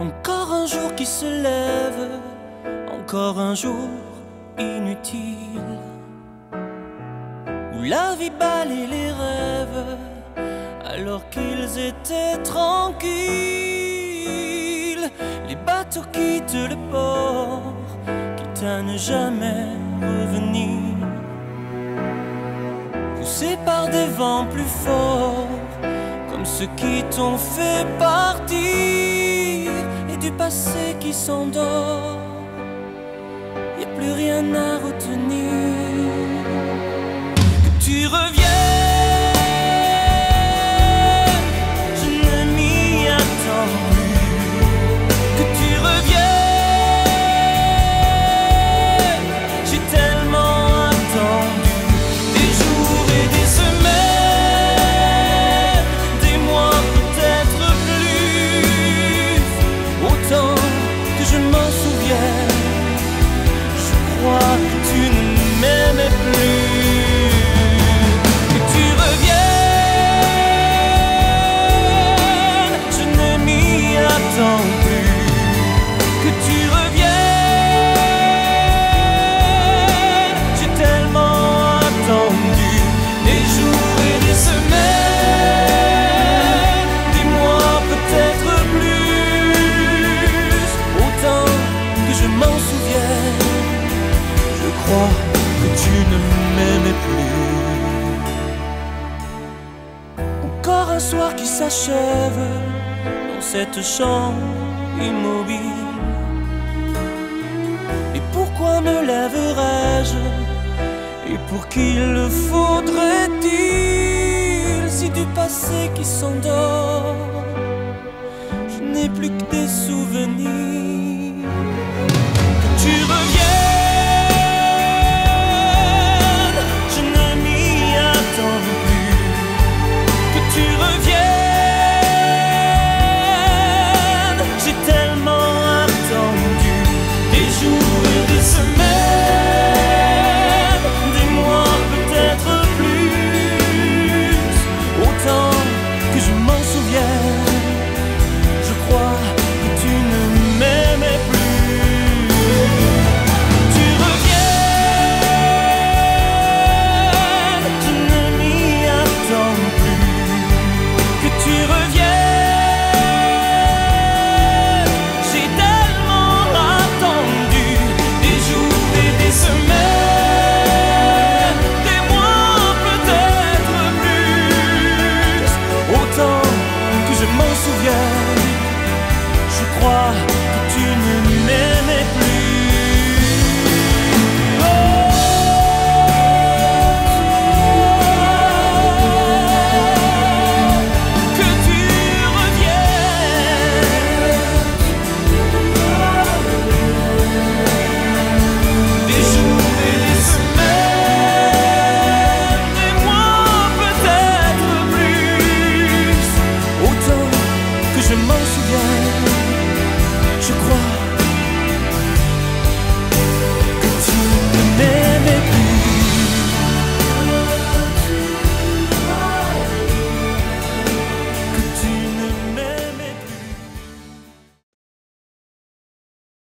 Encore un jour qui se lève, encore un jour inutile, où la vie balaye les rêves alors qu'ils étaient tranquilles. Les bateaux quittent le port, quitte à ne jamais revenir, poussés par des vents plus forts, comme ceux qui t'ont fait partir. Du passé qui s'endort, y'a plus rien à retenir. Que tu reviennes, je ne m'y attends plus. Que tu reviennes, j'ai tellement attendu. Des jours et des semaines, des mois peut-être plus, autant que je m'en souviens. Je crois que tu ne m'aimais plus. Que tu reviennes, je ne m'y attends plus. Que tu reviennes, j'ai tellement attendu. Des jours et des semaines, des mois peut-être plus, autant que je m'en souviens. Je crois que tu ne m'aimais plus. Encore un soir qui s'achève dans cette chambre immobile. Et pourquoi me lèverais-je, et pour qui le faudrait-il, si du passé qui s'endort, je n'ai plus que des souvenirs. Que tu reviennes.